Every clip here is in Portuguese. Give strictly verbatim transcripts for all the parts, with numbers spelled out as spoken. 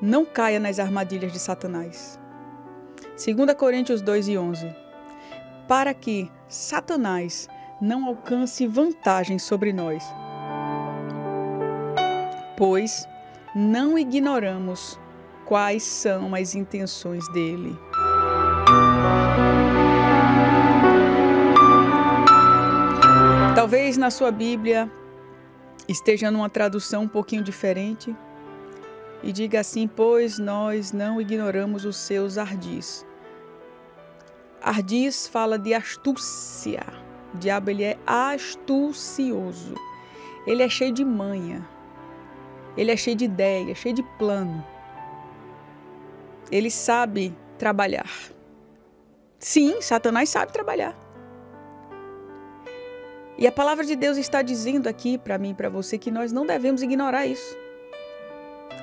não caia nas armadilhas de Satanás. Segunda Coríntios dois e onze. Para que Satanás não alcance vantagem sobre nós, pois não ignoramos quais são as intenções dele. Talvez na sua Bíblia esteja numa tradução um pouquinho diferente e diga assim: pois nós não ignoramos os seus ardis. Ardis fala de astúcia. O diabo, ele é astucioso, ele é cheio de manha, ele é cheio de ideia, cheio de plano. Ele sabe trabalhar. Sim, Satanás sabe trabalhar. E a palavra de Deus está dizendo aqui para mim e para você que nós não devemos ignorar isso.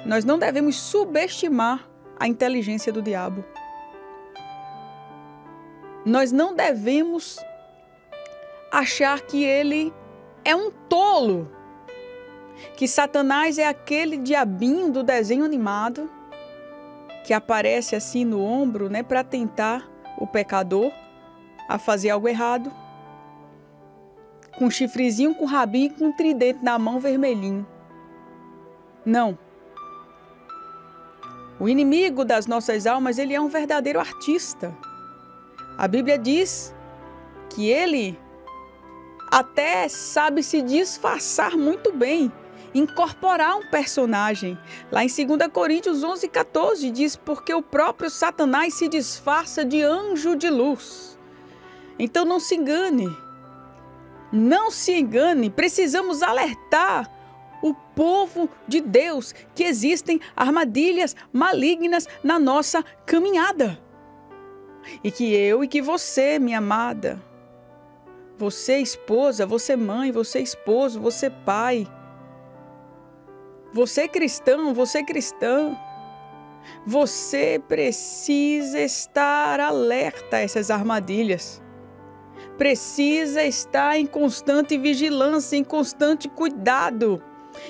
Nós não devemos subestimar a inteligência do diabo. Nós não devemos achar que ele é um tolo, que Satanás é aquele diabinho do desenho animado que aparece assim no ombro, né, para tentar o pecador a fazer algo errado, com um chifrezinho, com um rabinho, com um tridente na mão vermelhinho. Não. O inimigo das nossas almas, ele é um verdadeiro artista. A Bíblia diz que ele até sabe se disfarçar muito bem, incorporar um personagem. Lá em Segunda Coríntios onze, quatorze diz: porque o próprio Satanás se disfarça de anjo de luz. Então não se engane, não se engane, precisamos alertar o povo de Deus que existem armadilhas malignas na nossa caminhada. E que eu e que você, minha amada, você esposa, você mãe, você esposo, você pai, você cristão, você cristã, você precisa estar alerta a essas armadilhas. Precisa estar em constante vigilância, em constante cuidado.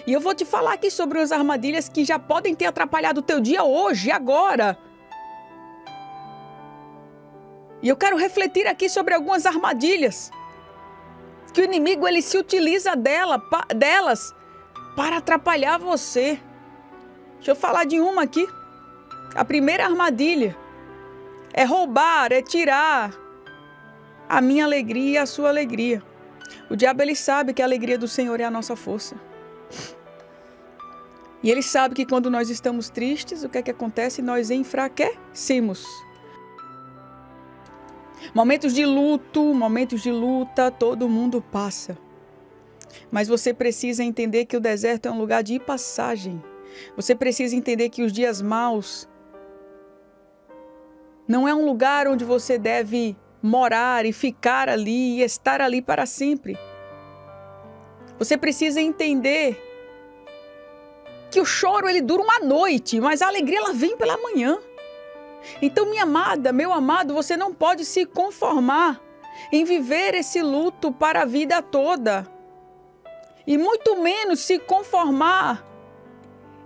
E eu vou te falar aqui sobre as armadilhas que já podem ter atrapalhado o teu dia hoje, agora. E eu quero refletir aqui sobre algumas armadilhas que o inimigo ele se utiliza dela, pa, delas para atrapalhar você. Deixa eu falar de uma aqui. A primeira armadilha é roubar, é tirar a minha alegria e a sua alegria. O diabo ele sabe que a alegria do Senhor é a nossa força. E ele sabe que quando nós estamos tristes, o que é que acontece? Nós enfraquecemos. Momentos de luto, momentos de luta, todo mundo passa. Mas você precisa entender que o deserto é um lugar de passagem. Você precisa entender que os dias maus não é um lugar onde você deve morar e ficar ali e estar ali para sempre. Você precisa entender que o choro ele dura uma noite, mas a alegria ela vem pela manhã. Então, minha amada, meu amado, você não pode se conformar em viver esse luto para a vida toda. E muito menos se conformar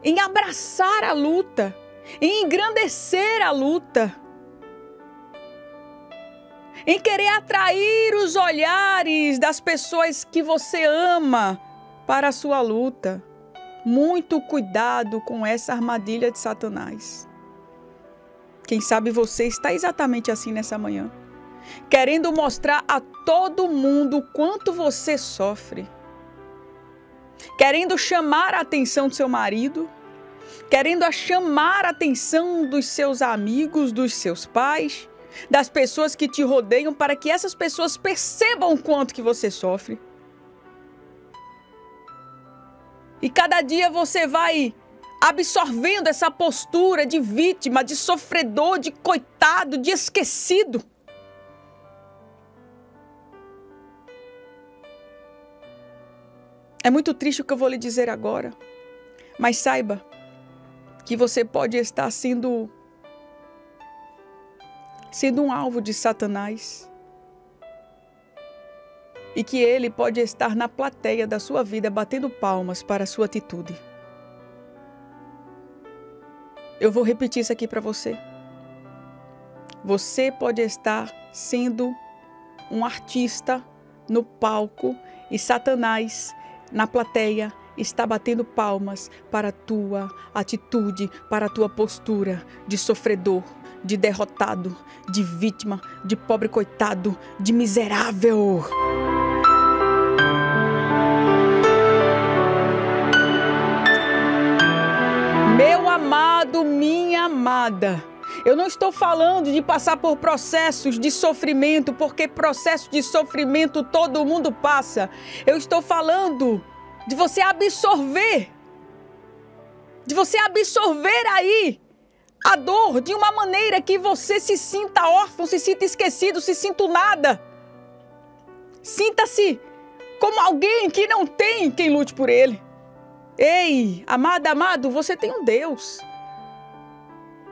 em abraçar a luta, em engrandecer a luta, em querer atrair os olhares das pessoas que você ama para a sua luta. Muito cuidado com essa armadilha de Satanás. Quem sabe você está exatamente assim nessa manhã, querendo mostrar a todo mundo o quanto você sofre, querendo chamar a atenção do seu marido, querendo chamar a atenção dos seus amigos, dos seus pais, das pessoas que te rodeiam, para que essas pessoas percebam o quanto que você sofre. E cada dia você vai absorvendo essa postura de vítima, de sofredor, de coitado, de esquecido. É muito triste o que eu vou lhe dizer agora, mas saiba que você pode estar sendo, sendo um alvo de Satanás e que ele pode estar na plateia da sua vida batendo palmas para a sua atitude. Eu vou repetir isso aqui para você. Você pode estar sendo um artista no palco e Satanás na plateia está batendo palmas para a tua atitude, para a tua postura de sofredor, de derrotado, de vítima, de pobre coitado, de miserável. Meu amado, minha amada, eu não estou falando de passar por processos de sofrimento, porque processos de sofrimento todo mundo passa. Eu estou falando de você absorver, de você absorver aí a dor de uma maneira que você se sinta órfão, se sinta esquecido, se sinta nada. Sinta-se como alguém que não tem quem lute por ele. Ei, amada, amado, você tem um Deus.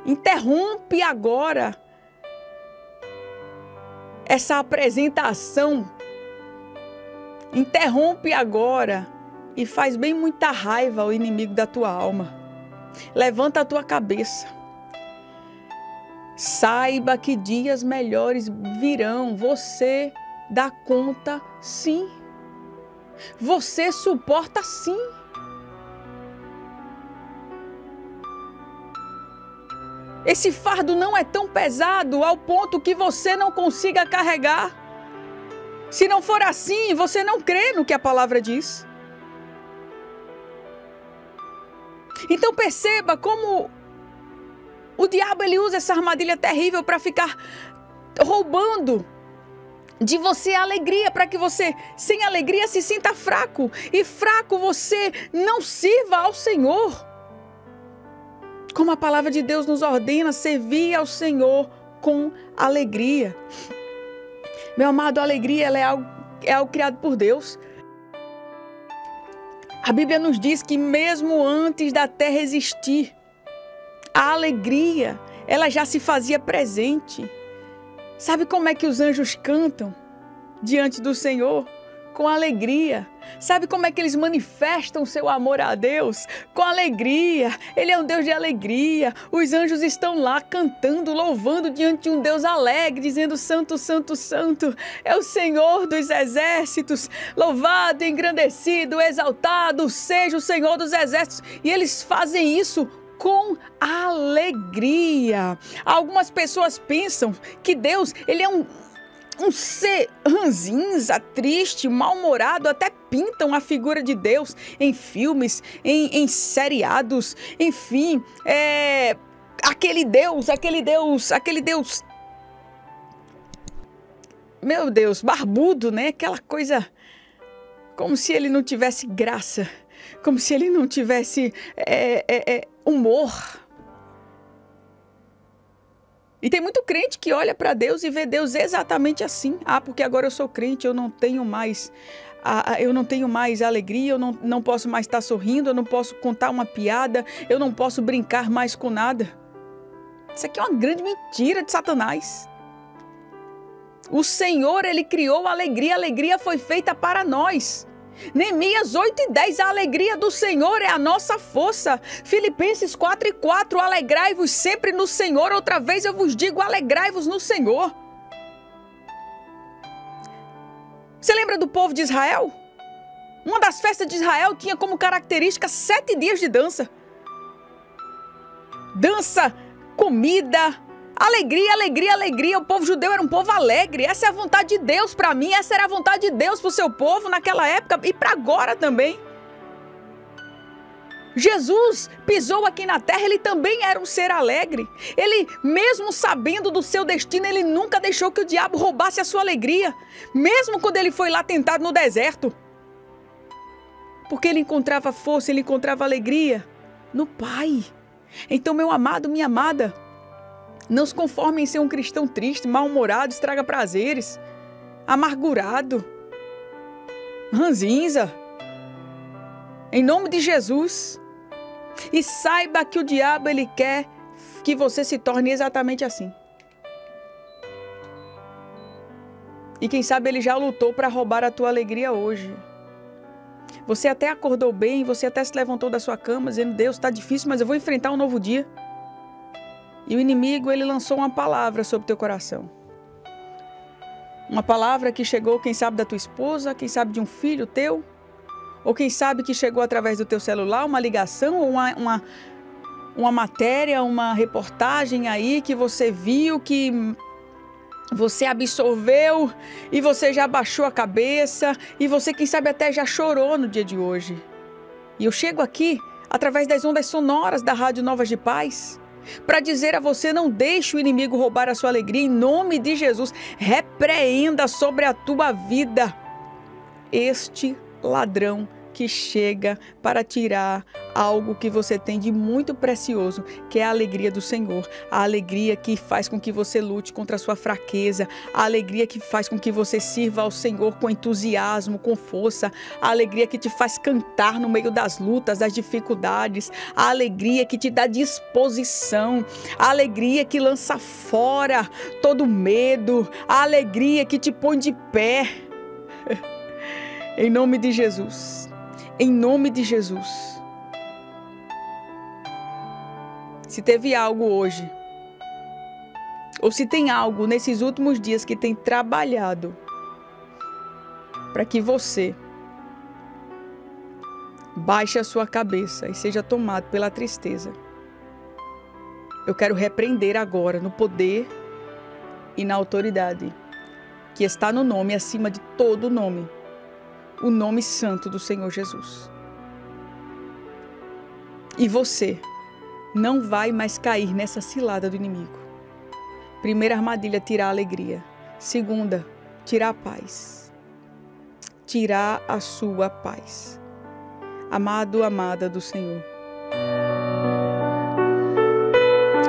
Interrompe agora essa apresentação. Interrompe agora e faz bem muita raiva ao inimigo da tua alma. Levanta a tua cabeça. Saiba que dias melhores virão. Você dá conta, sim. Você suporta, sim. Esse fardo não é tão pesado ao ponto que você não consiga carregar. Se não for assim, você não crê no que a palavra diz. Então perceba como o diabo ele usa essa armadilha terrível para ficar roubando de você a alegria, para que você, sem alegria, se sinta fraco. E fraco você não sirva ao Senhor. Como a palavra de Deus nos ordena, servir ao Senhor com alegria. Meu amado, a alegria ela é, algo, é algo criado por Deus. A Bíblia nos diz que mesmo antes da terra existir, a alegria ela já se fazia presente. Sabe como é que os anjos cantam diante do Senhor? Com alegria. Sabe como é que eles manifestam seu amor a Deus? Com alegria. Ele é um Deus de alegria. Os anjos estão lá cantando, louvando diante de um Deus alegre, dizendo: Santo, Santo, Santo, é o Senhor dos exércitos, louvado, engrandecido, exaltado, seja o Senhor dos exércitos. E eles fazem isso com alegria. Algumas pessoas pensam que Deus, ele é um Um ser ranzinza, triste, mal-humorado, até pintam a figura de Deus em filmes, em, em seriados, enfim, é, aquele Deus, aquele Deus, aquele Deus, meu Deus, barbudo, né? Aquela coisa como se ele não tivesse graça, como se ele não tivesse é, é, é, humor. E tem muito crente que olha para Deus e vê Deus exatamente assim. Ah, porque agora eu sou crente, eu não tenho mais, ah, eu não tenho mais alegria, eu não, não posso mais estar sorrindo, eu não posso contar uma piada, eu não posso brincar mais com nada. Isso aqui é uma grande mentira de Satanás. O Senhor, Ele criou a alegria, a alegria foi feita para nós. Neemias oito e dez, a alegria do Senhor é a nossa força. Filipenses quatro e quatro, alegrai-vos sempre no Senhor. Outra vez eu vos digo, alegrai-vos no Senhor. Você lembra do povo de Israel? Uma das festas de Israel tinha como característica sete dias de dança. Dança, comida, alegria, alegria, alegria. O povo judeu era um povo alegre. Essa é a vontade de Deus para mim. Essa era a vontade de Deus para o seu povo naquela época e para agora também. Jesus pisou aqui na terra, ele também era um ser alegre. Ele, mesmo sabendo do seu destino, ele nunca deixou que o diabo roubasse a sua alegria. Mesmo quando ele foi lá tentado no deserto. Porque ele encontrava força, ele encontrava alegria no Pai. Então, meu amado, minha amada, não se conforme em ser um cristão triste, mal-humorado, estraga prazeres, amargurado, ranzinza. Em nome de Jesus. E saiba que o diabo ele quer que você se torne exatamente assim. E quem sabe ele já lutou para roubar a tua alegria hoje. Você até acordou bem, você até se levantou da sua cama dizendo: Deus, está difícil, mas eu vou enfrentar um novo dia. E o inimigo, ele lançou uma palavra sobre o teu coração. Uma palavra que chegou, quem sabe, da tua esposa, quem sabe de um filho teu, ou quem sabe que chegou através do teu celular, uma ligação, ou uma, uma, uma matéria, uma reportagem aí que você viu, que você absorveu e você já baixou a cabeça e você, quem sabe, até já chorou no dia de hoje. E eu chego aqui, através das ondas sonoras da Rádio Novas de Paz, para dizer a você: não deixe o inimigo roubar a sua alegria, em nome de Jesus. Repreenda sobre a tua vida este ladrão que chega para tirar algo que você tem de muito precioso, que é a alegria do Senhor, a alegria que faz com que você lute contra a sua fraqueza, a alegria que faz com que você sirva ao Senhor com entusiasmo, com força, a alegria que te faz cantar no meio das lutas, das dificuldades, a alegria que te dá disposição, a alegria que lança fora todo medo, a alegria que te põe de pé. Em nome de Jesus. Em nome de Jesus. Se teve algo hoje, ou se tem algo nesses últimos dias que tem trabalhado para que você baixe a sua cabeça e seja tomado pela tristeza, eu quero repreender agora no poder e na autoridade que está no nome, acima de todo nome, o nome santo do Senhor Jesus. E você não vai mais cair nessa cilada do inimigo. Primeira armadilha, tirar a alegria. Segunda, tirar a paz. Tirar a sua paz. Amado, amada do Senhor.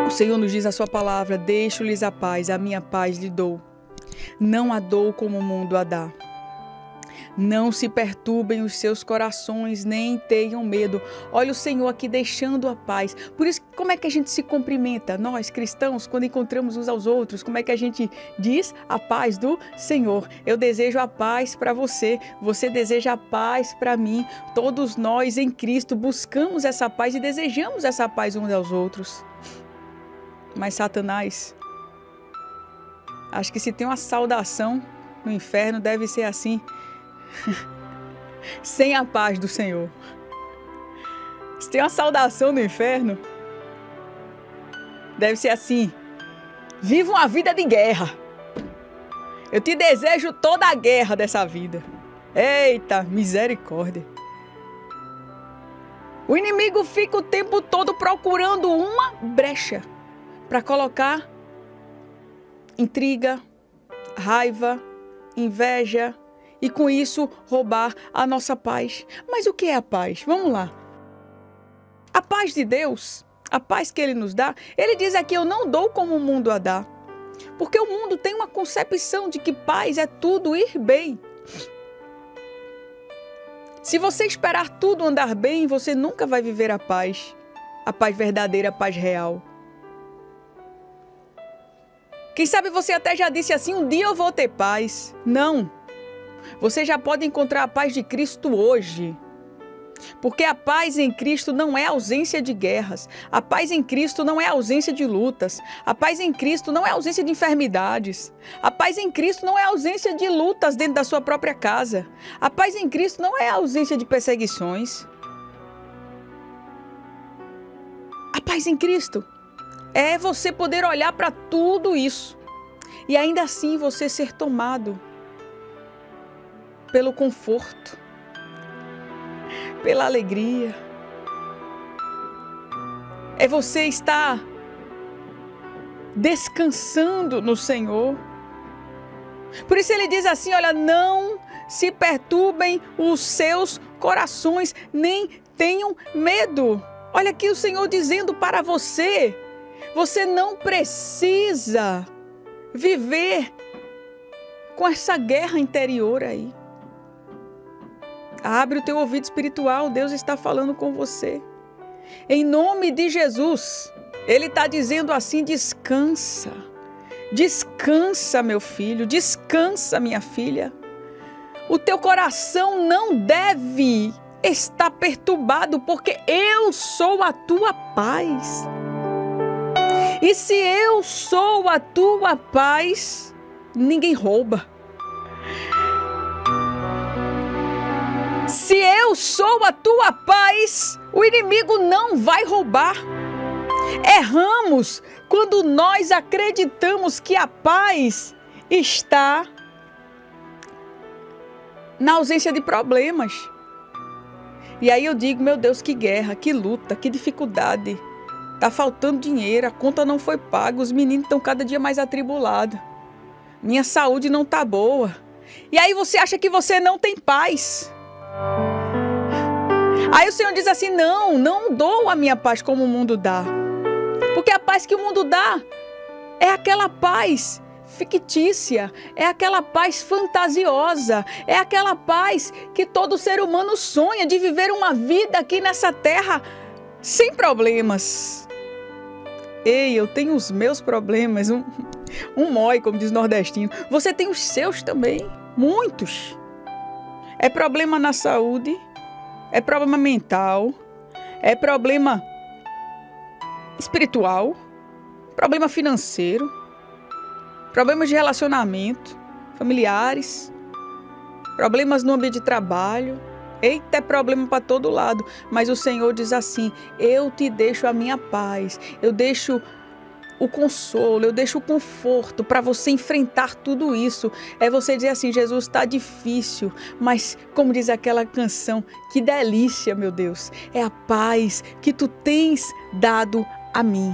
O Senhor nos diz a sua palavra: deixo-lhes a paz, a minha paz lhe dou. Não a dou como o mundo a dá. Não se perturbem os seus corações, nem tenham medo. Olha o Senhor aqui deixando a paz. Por isso, como é que a gente se cumprimenta? Nós, cristãos, quando encontramos uns aos outros, como é que a gente diz? A paz do Senhor. Eu desejo a paz para você, você deseja a paz para mim. Todos nós, em Cristo, buscamos essa paz e desejamos essa paz uns aos outros. Mas Satanás, acho que se tem uma saudação no inferno, deve ser assim: sem a paz do Senhor. Se tem uma saudação no inferno, deve ser assim: viva uma vida de guerra. Eu te desejo toda a guerra dessa vida. Eita, misericórdia. O inimigo fica o tempo todo procurando uma brecha para colocar intriga, raiva, inveja, e com isso roubar a nossa paz. Mas o que é a paz? Vamos lá. A paz de Deus, a paz que Ele nos dá, Ele diz aqui: eu não dou como o mundo a dá. Porque o mundo tem uma concepção de que paz é tudo ir bem. Se você esperar tudo andar bem, você nunca vai viver a paz. A paz verdadeira, a paz real. Quem sabe você até já disse assim: um dia eu vou ter paz. Não. Você já pode encontrar a paz de Cristo hoje. Porque a paz em Cristo não é ausência de guerras. A paz em Cristo não é ausência de lutas. A paz em Cristo não é ausência de enfermidades. A paz em Cristo não é ausência de lutas dentro da sua própria casa. A paz em Cristo não é ausência de perseguições. A paz em Cristo é você poder olhar para tudo isso e ainda assim você ser tomado pelo conforto, pela alegria. É você estar descansando no Senhor. Por isso Ele diz assim: olha, não se perturbem os seus corações, nem tenham medo. Olha aqui o Senhor dizendo para você: você não precisa viver com essa guerra interior aí. Abre o teu ouvido espiritual, Deus está falando com você. Em nome de Jesus, Ele está dizendo assim: descansa. Descansa, meu filho, descansa, minha filha. O teu coração não deve estar perturbado, porque eu sou a tua paz. E se eu sou a tua paz, ninguém rouba. Se eu sou a tua paz, o inimigo não vai roubar. Erramos quando nós acreditamos que a paz está na ausência de problemas. E aí eu digo, meu Deus, que guerra, que luta, que dificuldade. Tá faltando dinheiro, a conta não foi paga, os meninos estão cada dia mais atribulados. Minha saúde não tá boa. E aí você acha que você não tem paz. Aí o Senhor diz assim, não, não dou a minha paz como o mundo dá. Porque a paz que o mundo dá é aquela paz fictícia, é aquela paz fantasiosa, é aquela paz que todo ser humano sonha de viver uma vida aqui nessa terra sem problemas. Ei, eu tenho os meus problemas, um, um mói, como diz o nordestino. Você tem os seus também, muitos. É problema na saúde, é problema mental, é problema espiritual, problema financeiro, problemas de relacionamento, familiares, problemas no ambiente de trabalho. Eita, é problema para todo lado. Mas o Senhor diz assim, eu te deixo a minha paz, eu deixo o consolo, eu deixo o conforto para você enfrentar tudo isso. É você dizer assim, Jesus, está difícil, mas como diz aquela canção, que delícia, meu Deus, é a paz que tu tens dado a mim.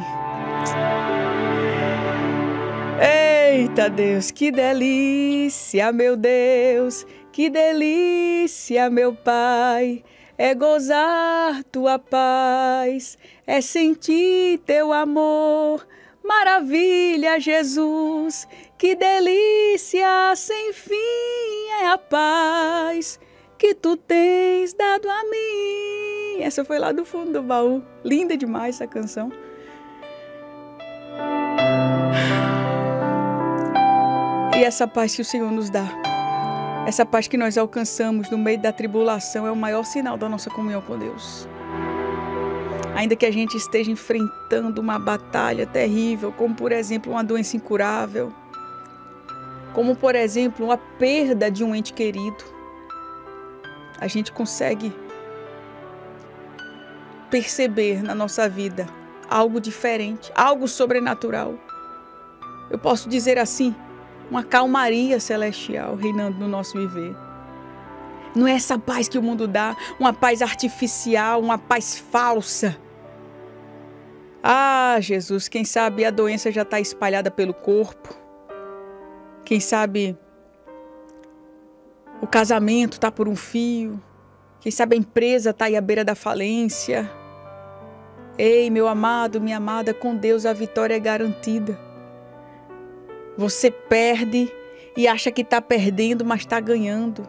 Eita Deus, que delícia, meu Deus, que delícia, meu Pai, é gozar tua paz, é sentir teu amor. Maravilha, Jesus, que delícia sem fim é a paz que tu tens dado a mim. Essa foi lá do fundo do baú. Linda demais essa canção. E essa paz que o Senhor nos dá, essa paz que nós alcançamos no meio da tribulação é o maior sinal da nossa comunhão com Deus. Ainda que a gente esteja enfrentando uma batalha terrível, como, por exemplo, uma doença incurável, como, por exemplo, uma perda de um ente querido, a gente consegue perceber na nossa vida algo diferente, algo sobrenatural. Eu posso dizer assim, uma calmaria celestial reinando no nosso viver. Não é essa paz que o mundo dá, uma paz artificial, uma paz falsa. Ah, Jesus, quem sabe a doença já está espalhada pelo corpo. Quem sabe o casamento está por um fio. Quem sabe a empresa está aí à beira da falência. Ei, meu amado, minha amada, com Deus a vitória é garantida. Você perde e acha que está perdendo, mas está ganhando.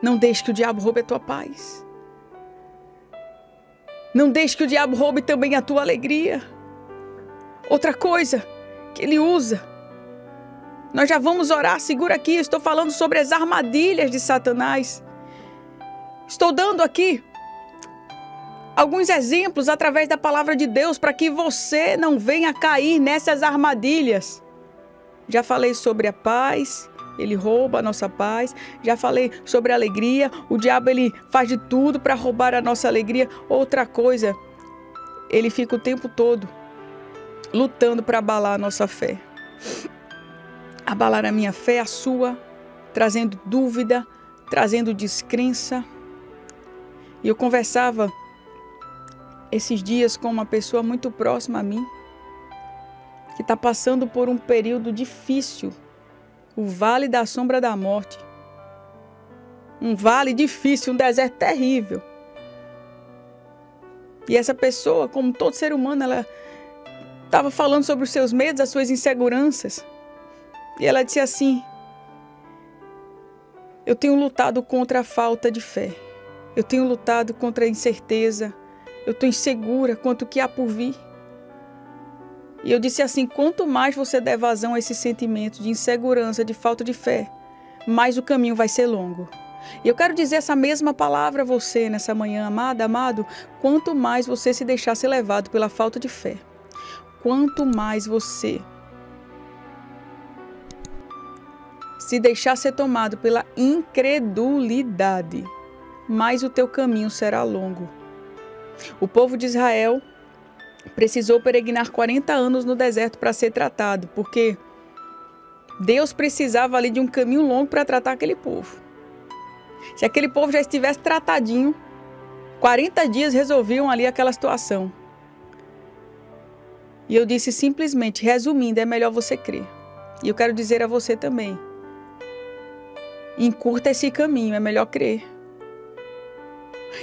Não deixe que o diabo roube a tua paz. Não deixe que o diabo roube também a tua alegria. Outra coisa que ele usa. Nós já vamos orar, segura aqui. Eu estou falando sobre as armadilhas de Satanás. Estou dando aqui alguns exemplos através da palavra de Deus para que você não venha cair nessas armadilhas. Já falei sobre a paz. Ele rouba a nossa paz. Já falei sobre a alegria. O diabo, ele faz de tudo para roubar a nossa alegria. Outra coisa, ele fica o tempo todo lutando para abalar a nossa fé. Abalar a minha fé, a sua, trazendo dúvida, trazendo descrença. E eu conversava esses dias com uma pessoa muito próxima a mim, que está passando por um período difícil. O vale da sombra da morte. Um vale difícil, um deserto terrível. E essa pessoa, como todo ser humano, ela estava falando sobre os seus medos, as suas inseguranças. E ela disse assim, eu tenho lutado contra a falta de fé. Eu tenho lutado contra a incerteza. Eu estou insegura quanto ao que há por vir. E eu disse assim, quanto mais você der vazão a esse sentimento de insegurança, de falta de fé, mais o caminho vai ser longo. E eu quero dizer essa mesma palavra a você nessa manhã, amada, amado, quanto mais você se deixar ser levado pela falta de fé, quanto mais você se deixar ser tomado pela incredulidade, mais o teu caminho será longo. O povo de Israel precisou peregrinar quarenta anos no deserto para ser tratado, porque Deus precisava ali de um caminho longo para tratar aquele povo. Se aquele povo já estivesse tratadinho, quarenta dias resolviam ali aquela situação. E eu disse simplesmente, resumindo, é melhor você crer. E eu quero dizer a você também, encurta esse caminho, é melhor crer.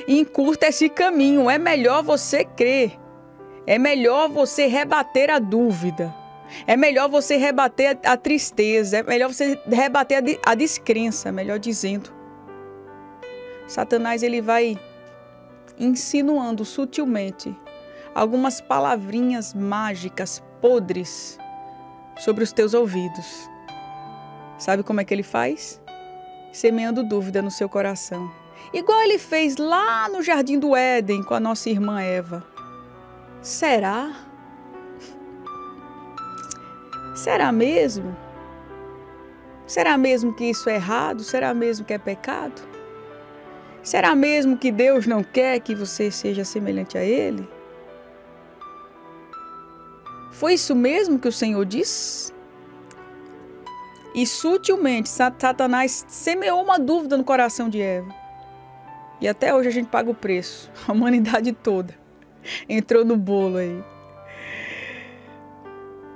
Encurta esse caminho, é melhor você crer. É melhor você rebater a dúvida. É melhor você rebater a tristeza. É melhor você rebater a descrença, melhor dizendo. Satanás, ele vai insinuando sutilmente algumas palavrinhas mágicas, podres, sobre os teus ouvidos. Sabe como é que ele faz? Semeando dúvida no seu coração. Igual ele fez lá no Jardim do Éden com a nossa irmã Eva. Será? Será mesmo? Será mesmo que isso é errado? Será mesmo que é pecado? Será mesmo que Deus não quer que você seja semelhante a Ele? Foi isso mesmo que o Senhor disse? E sutilmente, Satanás semeou uma dúvida no coração de Eva. E até hoje a gente paga o preço. A humanidade toda entrou no bolo aí.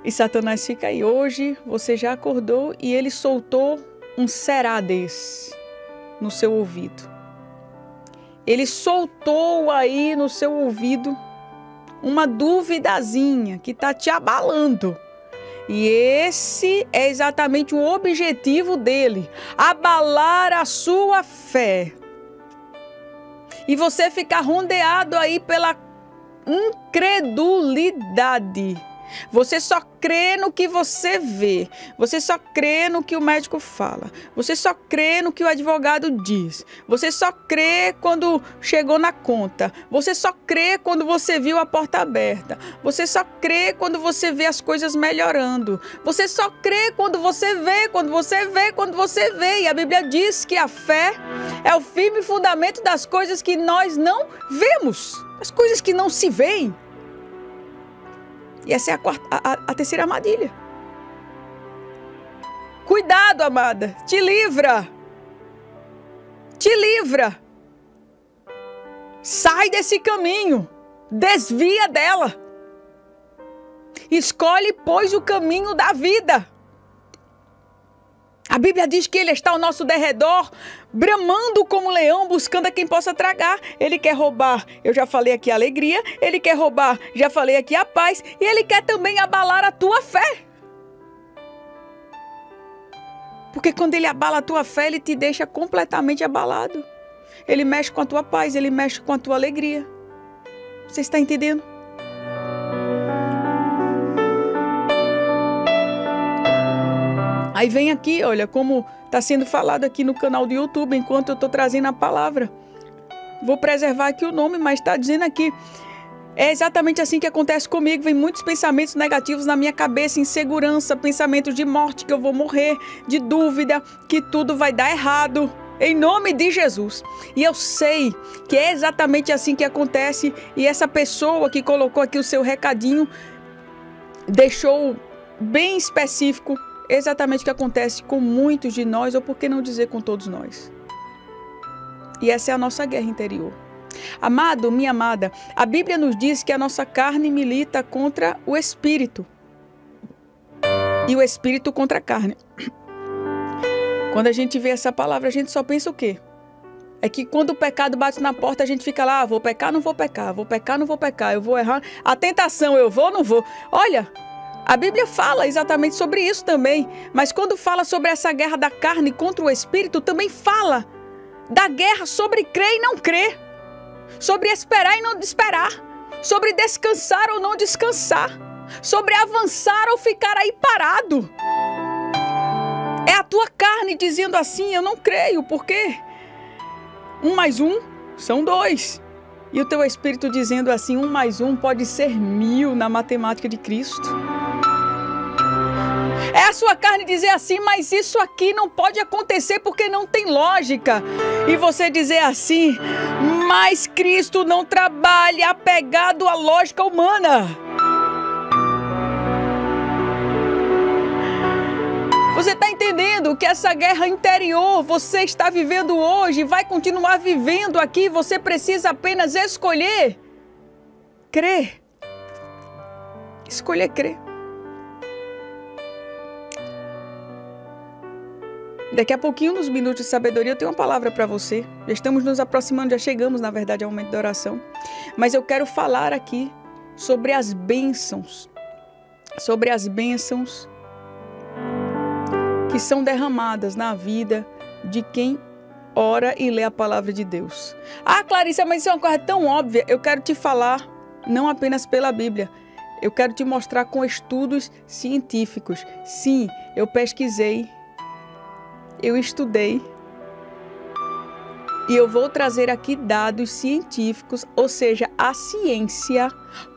E Satanás fica aí. Hoje você já acordou e ele soltou um será desse no seu ouvido. Ele soltou aí no seu ouvido uma duvidazinha que está te abalando. E esse é exatamente o objetivo dele, abalar a sua fé. E você ficar rondeado aí pela incredulidade. Você só crê no que você vê, você só crê no que o médico fala, você só crê no que o advogado diz, você só crê quando chegou na conta, você só crê quando você viu a porta aberta, você só crê quando você vê as coisas melhorando, você só crê quando você vê, quando você vê, quando você vê. E a Bíblia diz que a fé é o firme fundamento das coisas que nós não vemos, as coisas que não se veem. E essa é a, quarta, a, a terceira armadilha. Cuidado, amada. Te livra. Te livra. Sai desse caminho. Desvia dela. Escolhe, pois, o caminho da vida. A Bíblia diz que ele está ao nosso derredor, bramando como leão, buscando a quem possa tragar. Ele quer roubar, eu já falei aqui, a alegria. Ele quer roubar, já falei aqui, a paz. E ele quer também abalar a tua fé. Porque quando ele abala a tua fé, ele te deixa completamente abalado. Ele mexe com a tua paz, ele mexe com a tua alegria. Você está entendendo? Aí vem aqui, olha, como está sendo falado aqui no canal do YouTube, enquanto eu estou trazendo a palavra. Vou preservar aqui o nome, mas está dizendo aqui. É exatamente assim que acontece comigo. Vem muitos pensamentos negativos na minha cabeça, insegurança, pensamentos de morte, que eu vou morrer, de dúvida, que tudo vai dar errado. Em nome de Jesus. E eu sei que é exatamente assim que acontece. E essa pessoa que colocou aqui o seu recadinho, deixou bem específico, exatamente o que acontece com muitos de nós, ou por que não dizer com todos nós. E essa é a nossa guerra interior. Amado, minha amada, a Bíblia nos diz que a nossa carne milita contra o Espírito. E o Espírito contra a carne. Quando a gente vê essa palavra, a gente só pensa o quê? É que quando o pecado bate na porta, a gente fica lá, ah, vou pecar, não vou pecar, vou pecar, não vou pecar, eu vou errar. A tentação, eu vou, não vou. Olha... A Bíblia fala exatamente sobre isso também, mas quando fala sobre essa guerra da carne contra o Espírito, também fala da guerra sobre crer e não crer, sobre esperar e não esperar, sobre descansar ou não descansar, sobre avançar ou ficar aí parado. É a tua carne dizendo assim, eu não creio, por quê? Um mais um são dois. E o teu Espírito dizendo assim, um mais um pode ser mil na matemática de Cristo. É a sua carne dizer assim, mas isso aqui não pode acontecer porque não tem lógica. E você dizer assim, mas Cristo não trabalha apegado à lógica humana. Você está entendendo que essa guerra interior você está vivendo hoje, vai continuar vivendo aqui, você precisa apenas escolher crer. Escolher crer. Daqui a pouquinho, nos Minutos de Sabedoria, eu tenho uma palavra para você. Já estamos nos aproximando, já chegamos, na verdade, ao momento da oração. Mas eu quero falar aqui sobre as bênçãos. Sobre as bênçãos que são derramadas na vida de quem ora e lê a palavra de Deus. Ah, Clarissa, mas isso é uma coisa tão óbvia. Eu quero te falar, não apenas pela Bíblia. Eu quero te mostrar com estudos científicos. Sim, eu pesquisei, eu estudei e eu vou trazer aqui dados científicos, ou seja, a ciência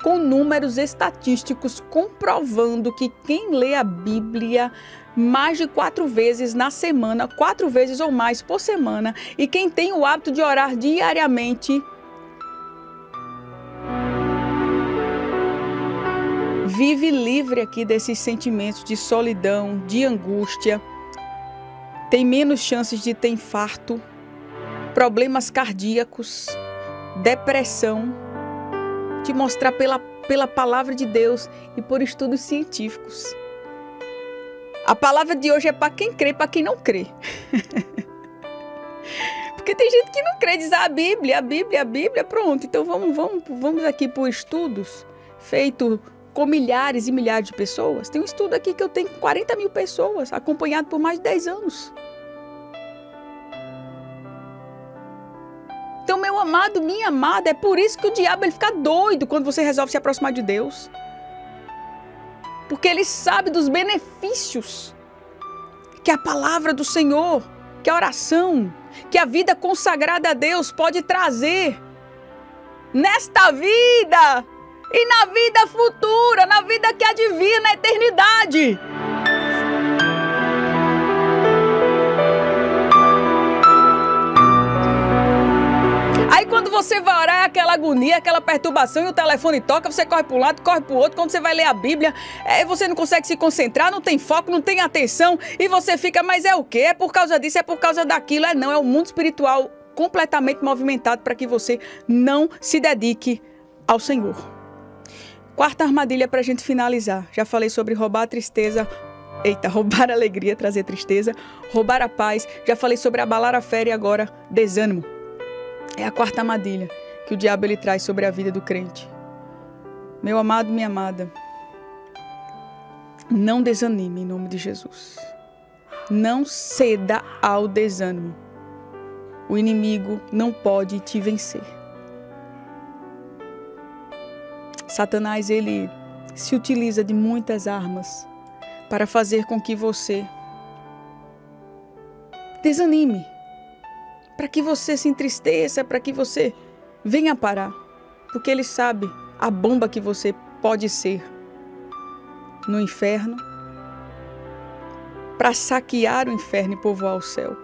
com números estatísticos comprovando que quem lê a Bíblia mais de quatro vezes na semana, quatro vezes ou mais por semana, e quem tem o hábito de orar diariamente, vive livre aqui desses sentimentos de solidão, de angústia, tem menos chances de ter infarto, problemas cardíacos, depressão. Te mostrar pela, pela palavra de Deus e por estudos científicos. A palavra de hoje é para quem crê, para quem não crê. Porque tem gente que não crê, diz ah, a Bíblia, a Bíblia, a Bíblia, pronto. Então vamos, vamos, vamos aqui por estudos feitos com milhares e milhares de pessoas. Tem um estudo aqui que eu tenho com quarenta mil pessoas, acompanhado por mais de dez anos. Então, meu amado, minha amada, é por isso que o diabo ele fica doido quando você resolve se aproximar de Deus. Porque ele sabe dos benefícios que a palavra do Senhor, que a oração, que a vida consagrada a Deus pode trazer nesta vida. E na vida futura, na vida que há de vir, na eternidade. Aí quando você vai orar, é aquela agonia, aquela perturbação, e o telefone toca, você corre para um lado, corre para o outro. Quando você vai ler a Bíblia, é, você não consegue se concentrar, não tem foco, não tem atenção, e você fica, mas é o quê? É por causa disso, é por causa daquilo. É não, é o mundo espiritual completamente movimentado para que você não se dedique ao Senhor. Quarta armadilha para a gente finalizar. Já falei sobre roubar a tristeza, eita, roubar a alegria, trazer tristeza, roubar a paz. Já falei sobre abalar a fé e agora desânimo. É a quarta armadilha que o diabo ele traz sobre a vida do crente. Meu amado, minha amada, não desanime em nome de Jesus. Não ceda ao desânimo. O inimigo não pode te vencer. Satanás, ele se utiliza de muitas armas para fazer com que você desanime, para que você se entristeça, para que você venha parar, porque ele sabe a bomba que você pode ser no inferno, para saquear o inferno e povoar o céu.